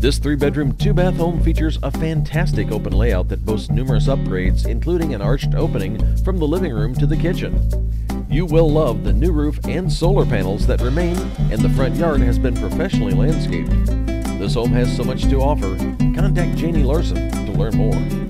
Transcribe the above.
This 3-bedroom, 2-bath home features a fantastic open layout that boasts numerous upgrades, including an arched opening from the living room to the kitchen. You will love the new roof and solar panels that remain, and the front yard has been professionally landscaped. This home has so much to offer. Contact Janie Larson to learn more.